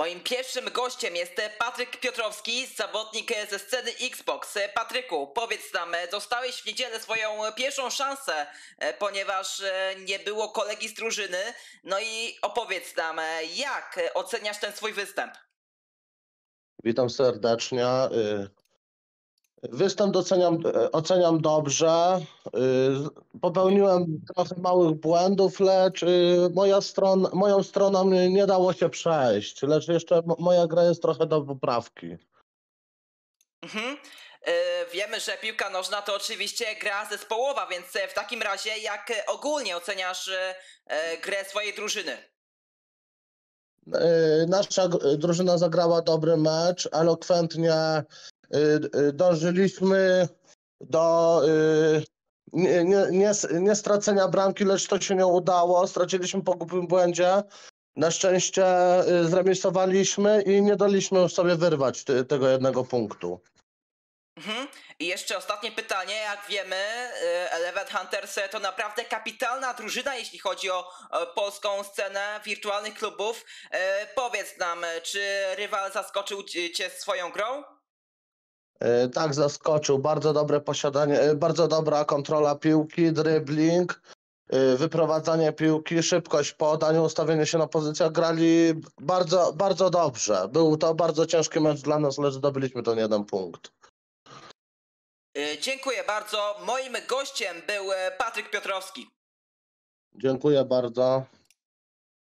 Moim pierwszym gościem jest Patryk Piotrowski, zawodnik ze sceny Xbox. Patryku, powiedz nam, dostałeś w niedzielę swoją pierwszą szansę, ponieważ nie było kolegi z drużyny. No i opowiedz nam, jak oceniasz ten swój występ? Witam serdecznie. Występ oceniam dobrze. Popełniłem trochę małych błędów, lecz moją stroną nie dało się przejść, lecz jeszcze moja gra jest trochę do poprawki. Mhm. Wiemy, że piłka nożna to oczywiście gra zespołowa, więc w takim razie jak ogólnie oceniasz grę swojej drużyny? Nasza drużyna zagrała dobry mecz, elokwentnie dążyliśmy do nie stracenia bramki, lecz to się nie udało. Straciliśmy po głupim błędzie. Na szczęście zremisowaliśmy i nie daliśmy sobie wyrwać tego jednego punktu. Mhm. I jeszcze ostatnie pytanie. Jak wiemy, Eleven Hunters to naprawdę kapitalna drużyna, jeśli chodzi o polską scenę wirtualnych klubów. Powiedz nam, czy rywal zaskoczył cię swoją grą? Tak, zaskoczył. Bardzo dobre posiadanie, bardzo dobra kontrola piłki, dribbling, wyprowadzanie piłki, szybkość podań, ustawienie się na pozycjach. Grali bardzo, bardzo dobrze. Był to bardzo ciężki mecz dla nas, lecz zdobyliśmy ten jeden punkt. Dziękuję bardzo. Moim gościem był Patryk Piotrowski. Dziękuję bardzo.